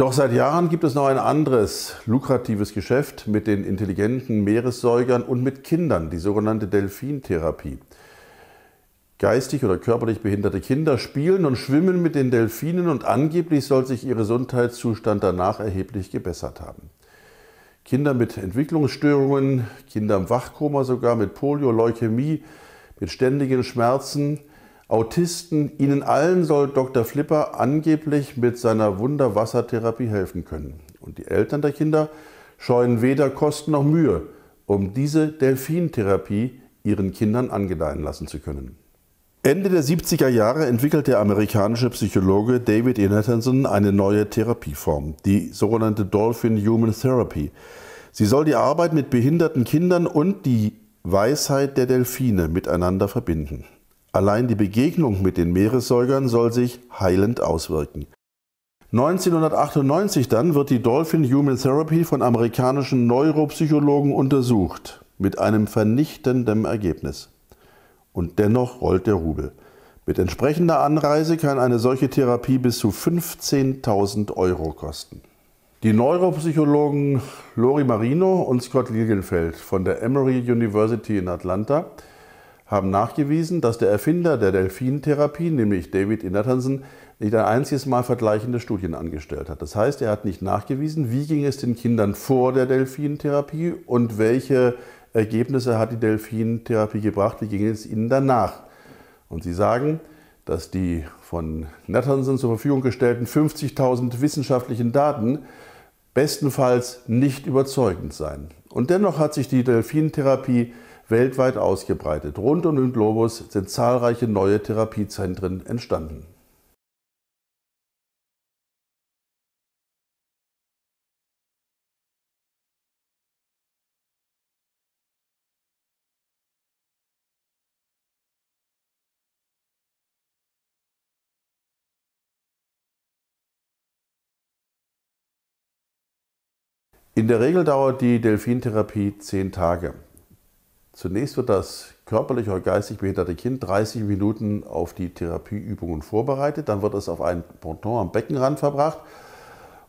Doch seit Jahren gibt es noch ein anderes lukratives Geschäft mit den intelligenten Meeressäugern und mit Kindern, die sogenannte Delfintherapie. Geistig oder körperlich behinderte Kinder spielen und schwimmen mit den Delfinen und angeblich soll sich ihr Gesundheitszustand danach erheblich gebessert haben. Kinder mit Entwicklungsstörungen, Kinder im Wachkoma sogar, mit Polio, Leukämie, mit ständigen Schmerzen, Autisten, ihnen allen soll Dr. Flipper angeblich mit seiner Wunderwassertherapie helfen können. Und die Eltern der Kinder scheuen weder Kosten noch Mühe, um diese Delfintherapie ihren Kindern angedeihen lassen zu können. Ende der 70er Jahre entwickelt der amerikanische Psychologe David E. Nathanson eine neue Therapieform, die sogenannte Dolphin Human Therapy. Sie soll die Arbeit mit behinderten Kindern und die Weisheit der Delfine miteinander verbinden. Allein die Begegnung mit den Meeressäugern soll sich heilend auswirken. 1998 dann wird die Dolphin Human Therapy von amerikanischen Neuropsychologen untersucht, mit einem vernichtenden Ergebnis. Und dennoch rollt der Rubel. Mit entsprechender Anreise kann eine solche Therapie bis zu 15.000 € kosten. Die Neuropsychologen Lori Marino und Scott Lilienfeld von der Emory University in Atlanta haben nachgewiesen, dass der Erfinder der Delfintherapie, nämlich David E. Nathanson, nicht ein einziges Mal vergleichende Studien angestellt hat. Das heißt, er hat nicht nachgewiesen, wie ging es den Kindern vor der Delfintherapie und welche Ergebnisse hat die Delfintherapie gebracht, wie ging es ihnen danach. Und sie sagen, dass die von Nathanson zur Verfügung gestellten 50.000 wissenschaftlichen Daten bestenfalls nicht überzeugend seien. Und dennoch hat sich die Delfintherapie weltweit ausgebreitet. Rund um den Globus sind zahlreiche neue Therapiezentren entstanden. In der Regel dauert die Delfintherapie 10 Tage. Zunächst wird das körperlich oder geistig behinderte Kind 30 Minuten auf die Therapieübungen vorbereitet. Dann wird es auf einen Ponton am Beckenrand verbracht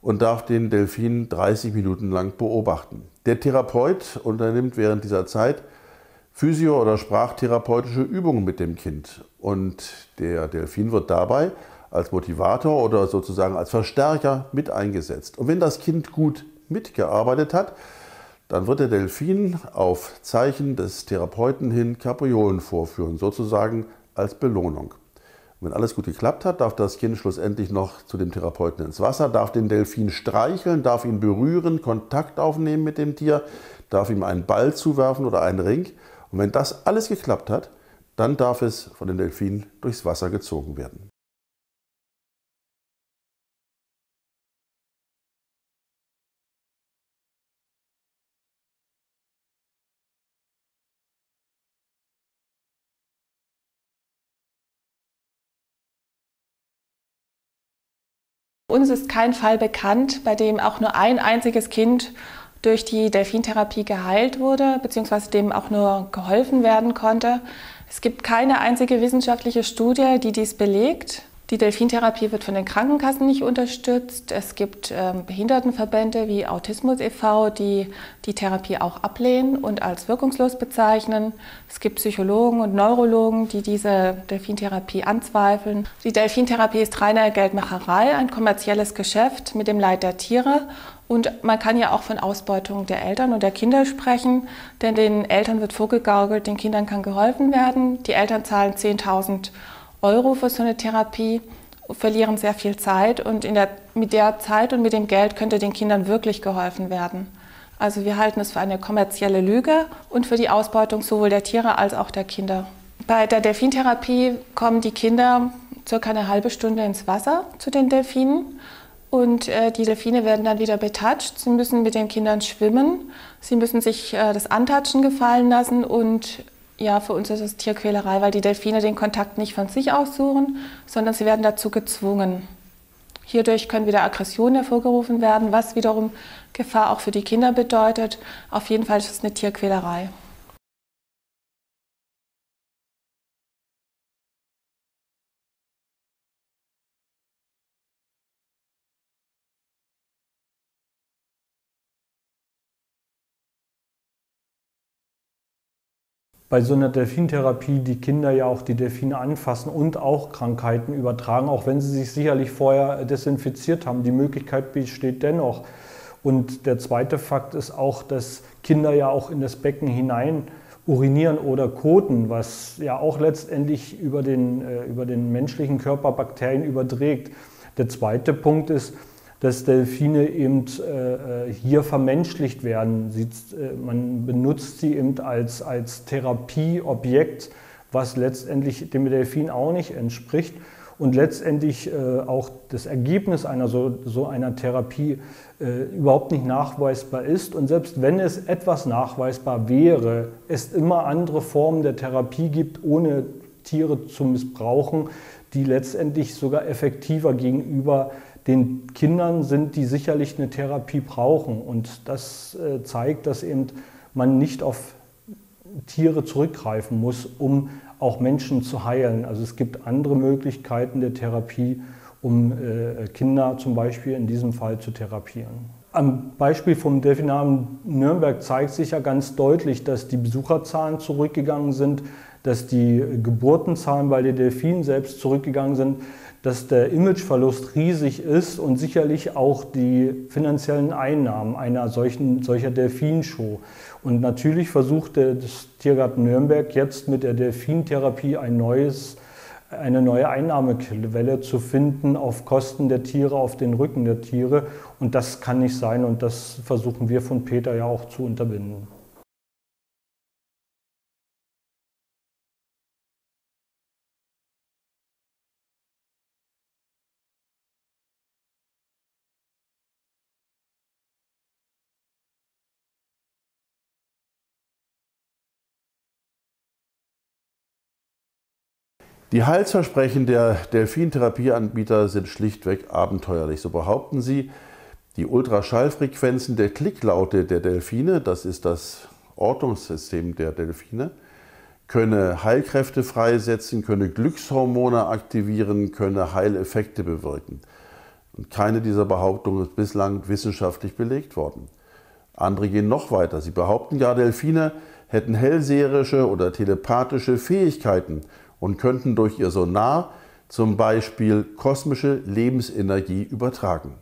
und darf den Delfin 30 Minuten lang beobachten. Der Therapeut unternimmt während dieser Zeit physio- oder sprachtherapeutische Übungen mit dem Kind. Und der Delfin wird dabei als Motivator oder sozusagen als Verstärker mit eingesetzt. Und wenn das Kind gut mitgearbeitet hat, dann wird der Delfin auf Zeichen des Therapeuten hin Kapriolen vorführen, sozusagen als Belohnung. Und wenn alles gut geklappt hat, darf das Kind schlussendlich noch zu dem Therapeuten ins Wasser, darf den Delfin streicheln, darf ihn berühren, Kontakt aufnehmen mit dem Tier, darf ihm einen Ball zuwerfen oder einen Ring. Und wenn das alles geklappt hat, dann darf es von dem Delfin durchs Wasser gezogen werden. Uns ist kein Fall bekannt, bei dem auch nur ein einziges Kind durch die Delfintherapie geheilt wurde, beziehungsweise dem auch nur geholfen werden konnte. Es gibt keine einzige wissenschaftliche Studie, die dies belegt. Die Delfintherapie wird von den Krankenkassen nicht unterstützt. Es gibt Behindertenverbände wie Autismus e.V., die die Therapie auch ablehnen und als wirkungslos bezeichnen. Es gibt Psychologen und Neurologen, die diese Delfintherapie anzweifeln. Die Delfintherapie ist reine Geldmacherei, ein kommerzielles Geschäft mit dem Leid der Tiere. Und man kann ja auch von Ausbeutung der Eltern und der Kinder sprechen, denn den Eltern wird vorgegaukelt, den Kindern kann geholfen werden. Die Eltern zahlen 10.000 € für so eine Therapie, verlieren sehr viel Zeit und mit der Zeit und mit dem Geld könnte den Kindern wirklich geholfen werden. Also wir halten es für eine kommerzielle Lüge und für die Ausbeutung sowohl der Tiere als auch der Kinder. Bei der Delfintherapie kommen die Kinder circa eine halbe Stunde ins Wasser zu den Delfinen und die Delfine werden dann wieder betatscht. Sie müssen mit den Kindern schwimmen, sie müssen sich das Antatschen gefallen lassen und ja, für uns ist es Tierquälerei, weil die Delfine den Kontakt nicht von sich aus suchen, sondern sie werden dazu gezwungen. Hierdurch können wieder Aggressionen hervorgerufen werden, was wiederum Gefahr auch für die Kinder bedeutet. Auf jeden Fall ist es eine Tierquälerei. bei so einer Delfintherapie die Kinder ja auch die Delfine anfassen und auch Krankheiten übertragen, auch wenn sie sich sicherlich vorher desinfiziert haben. Die Möglichkeit besteht dennoch. Und der zweite Fakt ist auch, dass Kinder ja auch in das Becken hinein urinieren oder koten, was ja auch letztendlich über den menschlichen Körper Bakterien überträgt. Der zweite Punkt ist, dass Delfine eben hier vermenschlicht werden. Man benutzt sie eben als Therapieobjekt, was letztendlich dem Delfin auch nicht entspricht. Und letztendlich auch das Ergebnis einer so einer Therapie überhaupt nicht nachweisbar ist. Und selbst wenn es etwas nachweisbar wäre, es immer andere Formen der Therapie gibt, ohne Tiere zu missbrauchen, die letztendlich sogar effektiver gegenüber den Kindern sind, die sicherlich eine Therapie brauchen. Und das zeigt, dass eben man nicht auf Tiere zurückgreifen muss, um auch Menschen zu heilen. Also es gibt andere Möglichkeiten der Therapie, um Kinder zum Beispiel in diesem Fall zu therapieren. Am Beispiel vom Delfinarium Nürnberg zeigt sich ja ganz deutlich, dass die Besucherzahlen zurückgegangen sind, dass die Geburtenzahlen bei den Delfinen selbst zurückgegangen sind, dass der Imageverlust riesig ist und sicherlich auch die finanziellen Einnahmen einer solcher Delfinshow. Und natürlich versucht das Tiergarten Nürnberg jetzt mit der Delfintherapie eine neue Einnahmequelle zu finden auf Kosten der Tiere, auf den Rücken der Tiere. Und das kann nicht sein und das versuchen wir von Peter ja auch zu unterbinden. Die Heilsversprechen der Delfintherapieanbieter sind schlichtweg abenteuerlich. So behaupten sie, die Ultraschallfrequenzen der Klicklaute der Delfine, das ist das Ortungssystem der Delfine, könne Heilkräfte freisetzen, könne Glückshormone aktivieren, könne Heileffekte bewirken. Und keine dieser Behauptungen ist bislang wissenschaftlich belegt worden. Andere gehen noch weiter. Sie behaupten gar, Delfine hätten hellseherische oder telepathische Fähigkeiten und könnten durch ihr Sonar zum Beispiel kosmische Lebensenergie übertragen.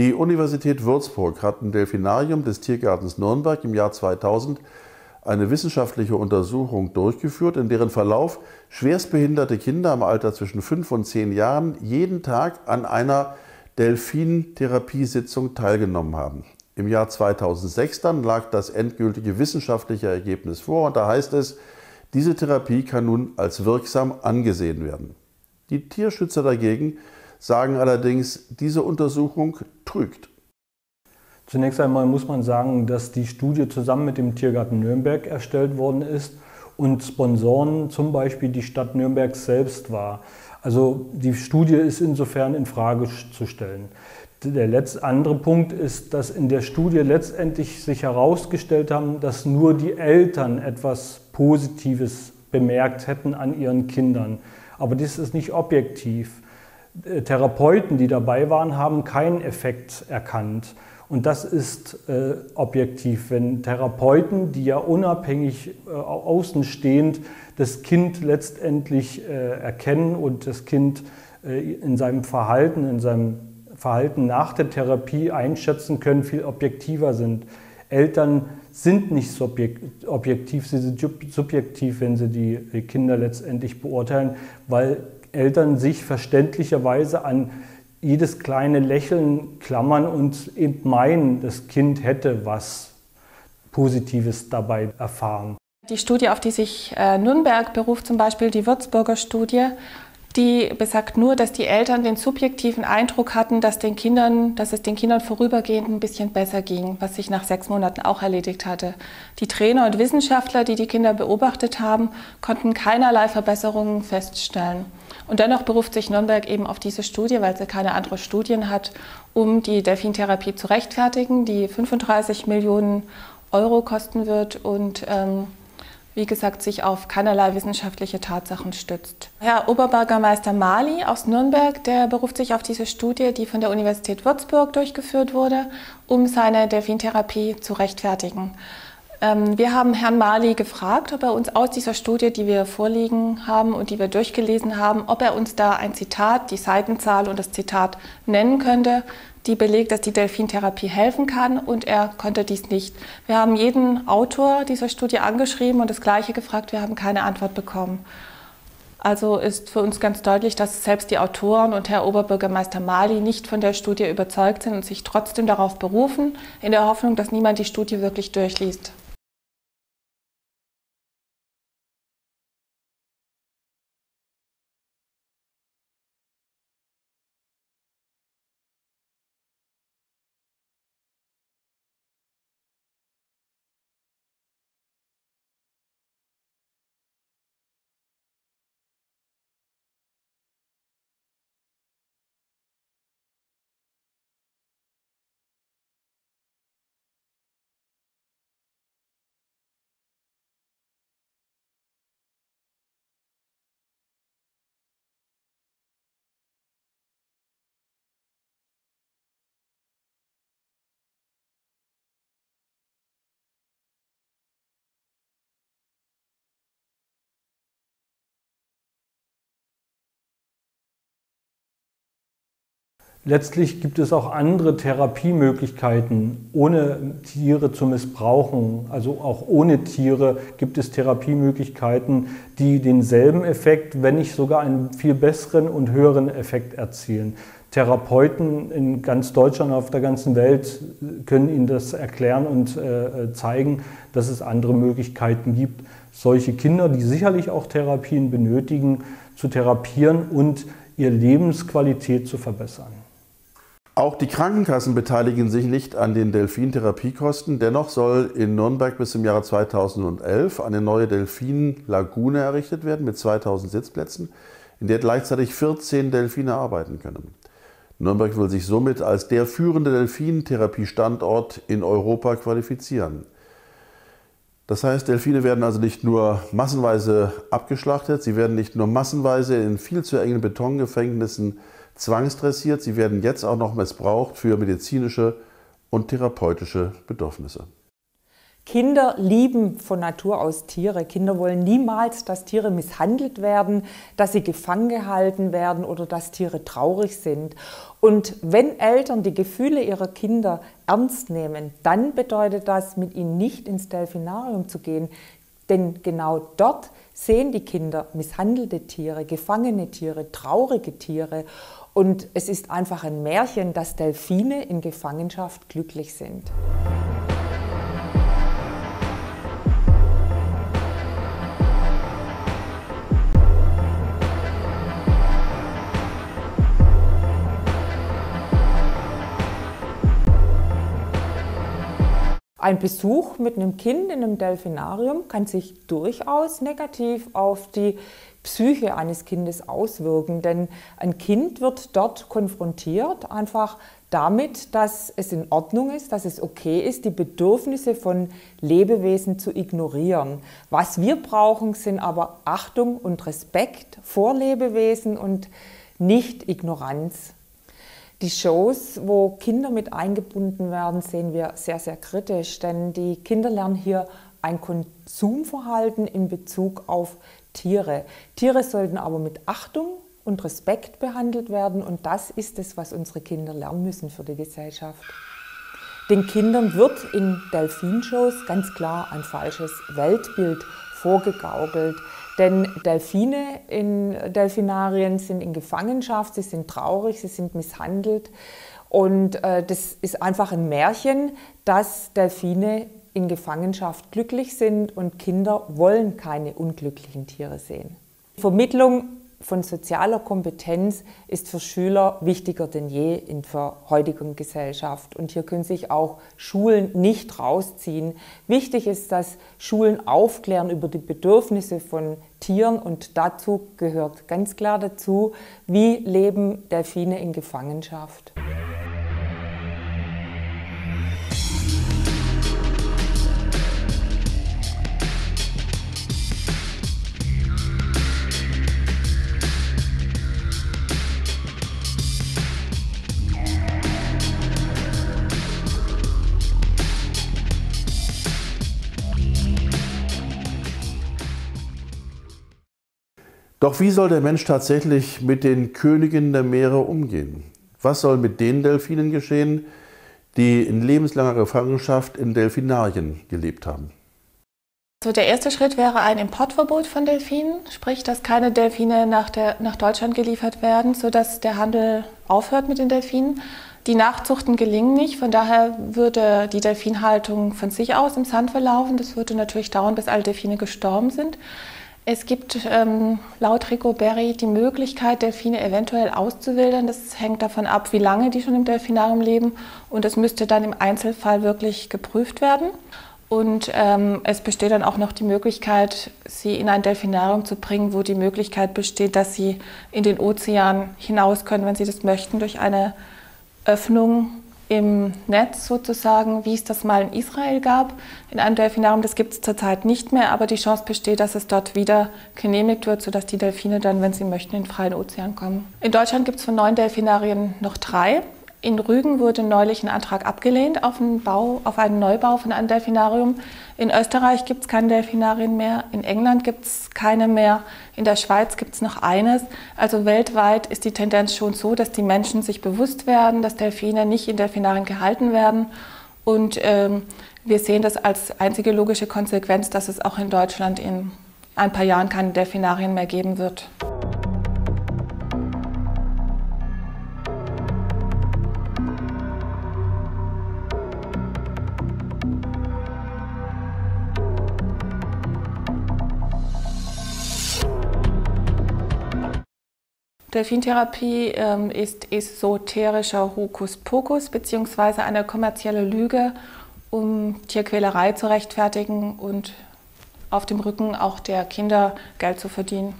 Die Universität Würzburg hat im Delfinarium des Tiergartens Nürnberg im Jahr 2000 eine wissenschaftliche Untersuchung durchgeführt, in deren Verlauf schwerstbehinderte Kinder im Alter zwischen 5 und 10 Jahren jeden Tag an einer Delfintherapiesitzung teilgenommen haben. Im Jahr 2006 dann lag das endgültige wissenschaftliche Ergebnis vor und da heißt es, diese Therapie kann nun als wirksam angesehen werden. Die Tierschützer dagegen sagen allerdings, diese Untersuchung trügt. Zunächst einmal muss man sagen, dass die Studie zusammen mit dem Tiergarten Nürnberg erstellt worden ist und Sponsoren zum Beispiel die Stadt Nürnberg selbst war. Also die Studie ist insofern in Frage zu stellen. Der letzte andere Punkt ist, dass in der Studie letztendlich sich herausgestellt haben, dass nur die Eltern etwas Positives bemerkt hätten an ihren Kindern. Aber dies ist nicht objektiv. Therapeuten, die dabei waren, haben keinen Effekt erkannt. Und das ist objektiv, wenn Therapeuten, die ja unabhängig außenstehend das Kind letztendlich erkennen und das Kind in seinem Verhalten nach der Therapie einschätzen können, viel objektiver sind. Eltern sind nicht objektiv, sie sind subjektiv, wenn sie die Kinder letztendlich beurteilen, weil Eltern sich verständlicherweise an jedes kleine Lächeln klammern und eben meinen, das Kind hätte was Positives dabei erfahren. Die Studie, auf die sich Nürnberg beruft, zum Beispiel die Würzburger Studie, die besagt nur, dass die Eltern den subjektiven Eindruck hatten, dass es den Kindern vorübergehend ein bisschen besser ging, was sich nach 6 Monaten auch erledigt hatte. Die Trainer und Wissenschaftler, die die Kinder beobachtet haben, konnten keinerlei Verbesserungen feststellen. Und dennoch beruft sich Nürnberg eben auf diese Studie, weil sie keine andere Studien hat, um die Delfintherapie zu rechtfertigen, die 35 Millionen € kosten wird und wie gesagt, sich auf keinerlei wissenschaftliche Tatsachen stützt. Herr Oberbürgermeister Mali aus Nürnberg, der beruft sich auf diese Studie, die von der Universität Würzburg durchgeführt wurde, um seine Delfintherapie zu rechtfertigen. Wir haben Herrn Mali gefragt, ob er uns aus dieser Studie, die wir vorliegen haben und die wir durchgelesen haben, ob er uns da ein Zitat, die Seitenzahl und das Zitat nennen könnte, die belegt, dass die Delfintherapie helfen kann, und er konnte dies nicht. Wir haben jeden Autor dieser Studie angeschrieben und das Gleiche gefragt, wir haben keine Antwort bekommen. Also ist für uns ganz deutlich, dass selbst die Autoren und Herr Oberbürgermeister Mali nicht von der Studie überzeugt sind und sich trotzdem darauf berufen, in der Hoffnung, dass niemand die Studie wirklich durchliest. Letztlich gibt es auch andere Therapiemöglichkeiten, ohne Tiere zu missbrauchen. Also auch ohne Tiere gibt es Therapiemöglichkeiten, die denselben Effekt, wenn nicht sogar einen viel besseren und höheren Effekt erzielen. Therapeuten in ganz Deutschland, auf der ganzen Welt können Ihnen das erklären und zeigen, dass es andere Möglichkeiten gibt, solche Kinder, die sicherlich auch Therapien benötigen, zu therapieren und ihre Lebensqualität zu verbessern. Auch die Krankenkassen beteiligen sich nicht an den Delfintherapiekosten. Dennoch soll in Nürnberg bis zum Jahre 2011 eine neue Delfinlagune errichtet werden mit 2000 Sitzplätzen, in der gleichzeitig 14 Delfine arbeiten können. Nürnberg will sich somit als der führende Delfintherapiestandort in Europa qualifizieren. Das heißt, Delfine werden also nicht nur massenweise abgeschlachtet, sie werden nicht nur massenweise in viel zu engen Betongefängnissen zwangsdressiert, sie werden jetzt auch noch missbraucht für medizinische und therapeutische Bedürfnisse. Kinder lieben von Natur aus Tiere. Kinder wollen niemals, dass Tiere misshandelt werden, dass sie gefangen gehalten werden oder dass Tiere traurig sind. Und wenn Eltern die Gefühle ihrer Kinder ernst nehmen, dann bedeutet das, mit ihnen nicht ins Delfinarium zu gehen. Denn genau dort sehen die Kinder misshandelte Tiere, gefangene Tiere, traurige Tiere. Und es ist einfach ein Märchen, dass Delfine in Gefangenschaft glücklich sind. Ein Besuch mit einem Kind in einem Delfinarium kann sich durchaus negativ auf die Psyche eines Kindes auswirken, denn ein Kind wird dort konfrontiert einfach damit, dass es in Ordnung ist, dass es okay ist, die Bedürfnisse von Lebewesen zu ignorieren. Was wir brauchen, sind aber Achtung und Respekt vor Lebewesen und nicht Ignoranz. Die Shows, wo Kinder mit eingebunden werden, sehen wir sehr, sehr kritisch, denn die Kinder lernen hier ein Konsumverhalten in Bezug auf Tiere. Tiere sollten aber mit Achtung und Respekt behandelt werden, und das ist es, was unsere Kinder lernen müssen für die Gesellschaft. Den Kindern wird in Delfinshows ganz klar ein falsches Weltbild vorgegaukelt. Denn Delfine in Delfinarien sind in Gefangenschaft, sie sind traurig, sie sind misshandelt. Und das ist einfach ein Märchen, dass Delfine in Gefangenschaft glücklich sind, und Kinder wollen keine unglücklichen Tiere sehen. Die Vermittlung von sozialer Kompetenz ist für Schüler wichtiger denn je in der heutigen Gesellschaft. Und hier können sich auch Schulen nicht rausziehen. Wichtig ist, dass Schulen aufklären über die Bedürfnisse von Tieren, und dazu gehört ganz klar dazu, wie leben Delfine in Gefangenschaft. Doch wie soll der Mensch tatsächlich mit den Königen der Meere umgehen? Was soll mit den Delfinen geschehen, die in lebenslanger Gefangenschaft in Delfinarien gelebt haben? Also der erste Schritt wäre ein Importverbot von Delfinen, sprich, dass keine Delfine nach Deutschland geliefert werden, sodass der Handel aufhört mit den Delfinen. Die Nachzuchten gelingen nicht, von daher würde die Delfinhaltung von sich aus im Sand verlaufen. Das würde natürlich dauern, bis alle Delfine gestorben sind. Es gibt laut Rico Berry die Möglichkeit, Delfine eventuell auszuwildern. Das hängt davon ab, wie lange die schon im Delfinarium leben. Und das müsste dann im Einzelfall wirklich geprüft werden. Und es besteht dann auch noch die Möglichkeit, sie in ein Delfinarium zu bringen, wo die Möglichkeit besteht, dass sie in den Ozean hinaus können, wenn sie das möchten, durch eine Öffnung im Netz sozusagen, wie es das mal in Israel gab, in einem Delfinarium. Das gibt es zurzeit nicht mehr, aber die Chance besteht, dass es dort wieder genehmigt wird, sodass die Delfine dann, wenn sie möchten, in den freien Ozean kommen. In Deutschland gibt es von 9 Delfinarien noch 3. In Rügen wurde neulich ein Antrag abgelehnt auf einen Neubau von einem Delfinarium. In Österreich gibt es keine Delfinarien mehr, in England gibt es keine mehr, in der Schweiz gibt es noch eines. Also weltweit ist die Tendenz schon so, dass die Menschen sich bewusst werden, dass Delfine nicht in Delfinarien gehalten werden. Und wir sehen das als einzige logische Konsequenz, dass es auch in Deutschland in ein paar Jahren keine Delfinarien mehr geben wird. Delfintherapie ist esoterischer Hokuspokus bzw. eine kommerzielle Lüge, um Tierquälerei zu rechtfertigen und auf dem Rücken auch der Kinder Geld zu verdienen.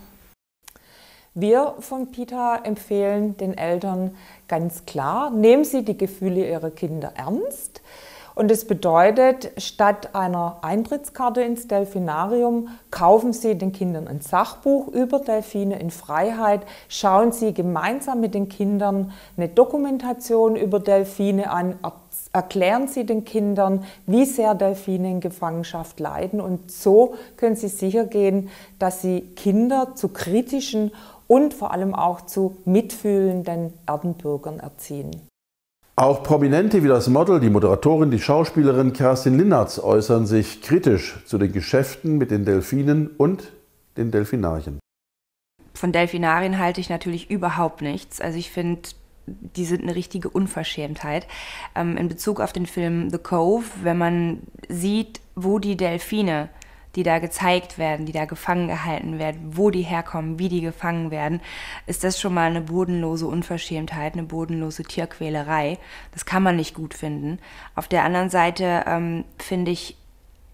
Wir von PETA empfehlen den Eltern ganz klar, nehmen Sie die Gefühle Ihrer Kinder ernst. Und das bedeutet, statt einer Eintrittskarte ins Delfinarium kaufen Sie den Kindern ein Sachbuch über Delfine in Freiheit, schauen Sie gemeinsam mit den Kindern eine Dokumentation über Delfine an, erklären Sie den Kindern, wie sehr Delfine in Gefangenschaft leiden. Und so können Sie sicher gehen, dass Sie Kinder zu kritischen und vor allem auch zu mitfühlenden Erdenbürgern erziehen. Auch Prominente wie das Model, die Moderatorin, die Schauspielerin Kerstin Linartz äußern sich kritisch zu den Geschäften mit den Delfinen und den Delfinarien. Von Delfinarien halte ich natürlich überhaupt nichts. Also ich finde, die sind eine richtige Unverschämtheit. In Bezug auf den Film The Cove, wenn man sieht, wo die Delfine, die da gezeigt werden, die da gefangen gehalten werden, wo die herkommen, wie die gefangen werden, ist das schon mal eine bodenlose Unverschämtheit, eine bodenlose Tierquälerei. Das kann man nicht gut finden. Auf der anderen Seite finde ich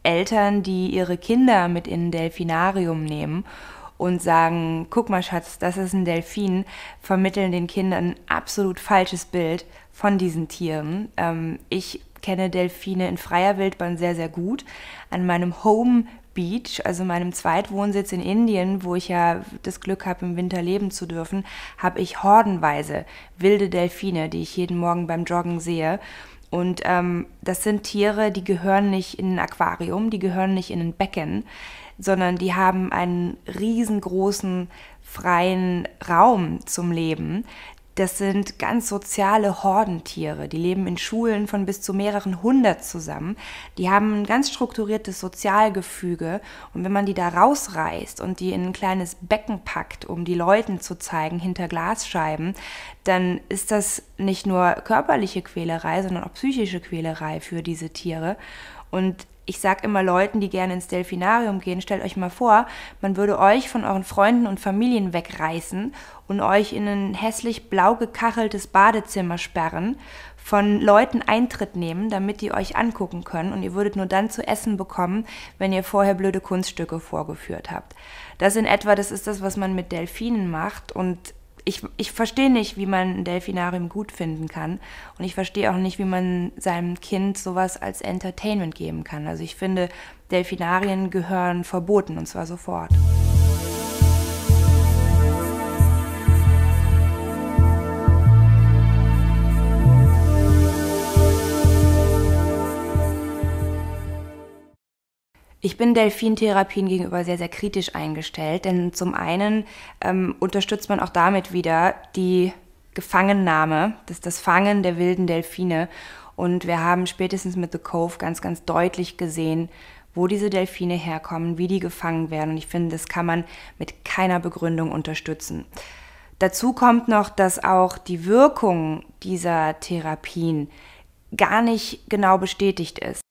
Eltern, die ihre Kinder mit in ein Delfinarium nehmen und sagen, guck mal Schatz, das ist ein Delfin, vermitteln den Kindern ein absolut falsches Bild von diesen Tieren. Ich kenne Delfine in freier Wildbahn sehr, sehr gut. An meinem Home Beach, also meinem Zweitwohnsitz in Indien, wo ich ja das Glück habe, im Winter leben zu dürfen, habe ich hordenweise wilde Delfine, die ich jeden Morgen beim Joggen sehe. Und das sind Tiere, die gehören nicht in ein Aquarium, die gehören nicht in ein Becken, sondern die haben einen riesengroßen freien Raum zum Leben. Das sind ganz soziale Hordentiere, die leben in Schulen von bis zu mehreren hundert zusammen. Die haben ein ganz strukturiertes Sozialgefüge und wenn man die da rausreißt und die in ein kleines Becken packt, um die Leuten zu zeigen, hinter Glasscheiben, dann ist das nicht nur körperliche Quälerei, sondern auch psychische Quälerei für diese Tiere. Und Ich sage immer Leuten, die gerne ins Delfinarium gehen, stellt euch mal vor, man würde euch von euren Freunden und Familien wegreißen und euch in ein hässlich blau gekacheltes Badezimmer sperren, von Leuten Eintritt nehmen, damit die euch angucken können, und ihr würdet nur dann zu essen bekommen, wenn ihr vorher blöde Kunststücke vorgeführt habt. Das in etwa, das ist das, was man mit Delfinen macht, und ich verstehe nicht, wie man ein Delfinarium gut finden kann, und ich verstehe auch nicht, wie man seinem Kind sowas als Entertainment geben kann. Also ich finde, Delfinarien gehören verboten, und zwar sofort. Ich bin Delfintherapien gegenüber sehr, sehr kritisch eingestellt, denn zum einen unterstützt man auch damit wieder die Gefangennahme, das Fangen der wilden Delfine. Und wir haben spätestens mit The Cove ganz, ganz deutlich gesehen, wo diese Delfine herkommen, wie die gefangen werden. Und ich finde, das kann man mit keiner Begründung unterstützen. Dazu kommt noch, dass auch die Wirkung dieser Therapien gar nicht genau bestätigt ist.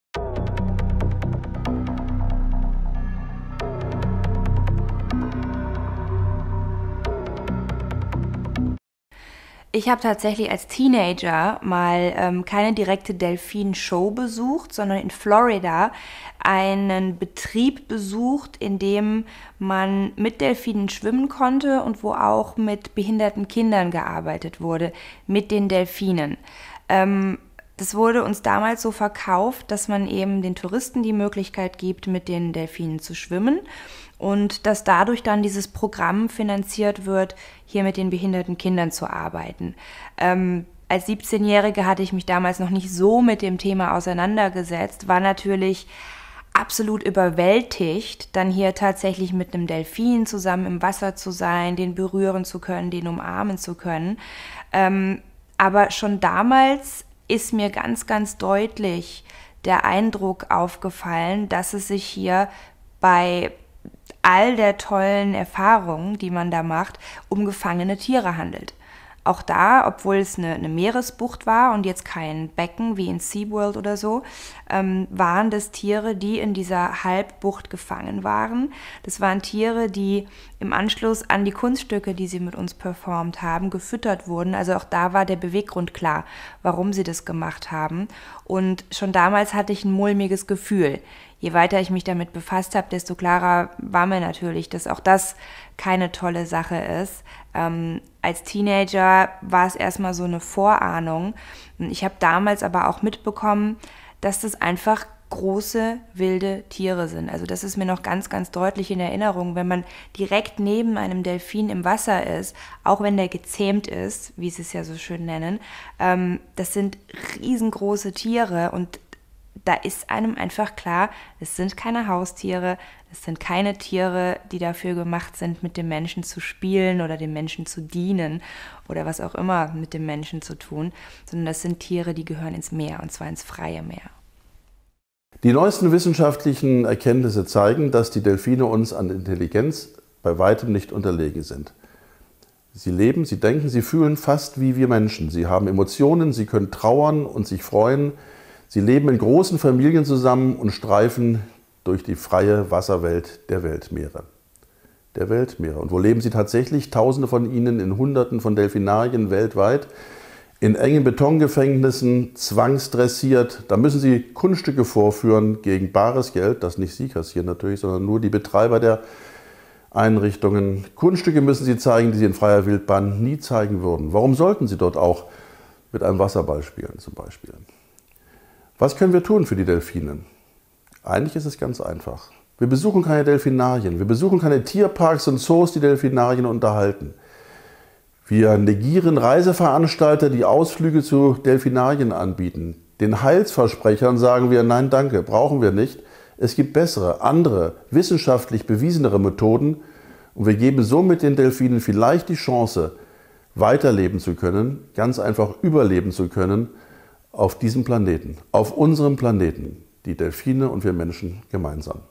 Ich habe tatsächlich als Teenager mal keine direkte Delfin-Show besucht, sondern in Florida einen Betrieb besucht, in dem man mit Delfinen schwimmen konnte und wo auch mit behinderten Kindern gearbeitet wurde, mit den Delfinen. Das wurde uns damals so verkauft, dass man eben den Touristen die Möglichkeit gibt, mit den Delfinen zu schwimmen. Und dass dadurch dann dieses Programm finanziert wird, hier mit den behinderten Kindern zu arbeiten. Als 17-Jährige hatte ich mich damals noch nicht so mit dem Thema auseinandergesetzt, war natürlich absolut überwältigt, dann hier tatsächlich mit einem Delfin zusammen im Wasser zu sein, den berühren zu können, den umarmen zu können. Aber schon damals ist mir ganz, ganz deutlich der Eindruck aufgefallen, dass es sich hier bei all der tollen Erfahrungen, die man da macht, um gefangene Tiere handelt. Auch da, obwohl es eine Meeresbucht war und jetzt kein Becken wie in SeaWorld oder so, waren das Tiere, die in dieser Halbbucht gefangen waren. Das waren Tiere, die im Anschluss an die Kunststücke, die sie mit uns performt haben, gefüttert wurden. Also auch da war der Beweggrund klar, warum sie das gemacht haben. Und schon damals hatte ich ein mulmiges Gefühl. Je weiter ich mich damit befasst habe, desto klarer war mir natürlich, dass auch das keine tolle Sache ist. Als Teenager war es erstmal so eine Vorahnung. Ich habe damals aber auch mitbekommen, dass das einfach große, wilde Tiere sind. Also das ist mir noch ganz, ganz deutlich in Erinnerung, wenn man direkt neben einem Delfin im Wasser ist, auch wenn der gezähmt ist, wie sie es ja so schön nennen, das sind riesengroße Tiere, und da ist einem einfach klar, es sind keine Haustiere, es sind keine Tiere, die dafür gemacht sind, mit dem Menschen zu spielen oder dem Menschen zu dienen oder was auch immer mit dem Menschen zu tun, sondern das sind Tiere, die gehören ins Meer, und zwar ins freie Meer. Die neuesten wissenschaftlichen Erkenntnisse zeigen, dass die Delfine uns an Intelligenz bei weitem nicht unterlegen sind. Sie leben, sie denken, sie fühlen fast wie wir Menschen. Sie haben Emotionen, sie können trauern und sich freuen. Sie leben in großen Familien zusammen und streifen durch die freie Wasserwelt der Weltmeere. Und wo leben sie tatsächlich? Tausende von ihnen in Hunderten von Delfinarien weltweit, in engen Betongefängnissen, zwangsdressiert. Da müssen sie Kunststücke vorführen gegen bares Geld, das nicht sie kassieren natürlich, sondern nur die Betreiber der Einrichtungen. Kunststücke müssen sie zeigen, die sie in freier Wildbahn nie zeigen würden. Warum sollten sie dort auch mit einem Wasserball spielen zum Beispiel? Was können wir tun für die Delfine? Eigentlich ist es ganz einfach. Wir besuchen keine Delfinarien, wir besuchen keine Tierparks und Zoos, die Delfinarien unterhalten. Wir negieren Reiseveranstalter, die Ausflüge zu Delfinarien anbieten. Den Heilsversprechern sagen wir, nein, danke, brauchen wir nicht. Es gibt bessere, andere, wissenschaftlich bewiesenere Methoden, und wir geben somit den Delfinen vielleicht die Chance, weiterleben zu können, ganz einfach überleben zu können, auf diesem Planeten, auf unserem Planeten, die Delfine und wir Menschen gemeinsam.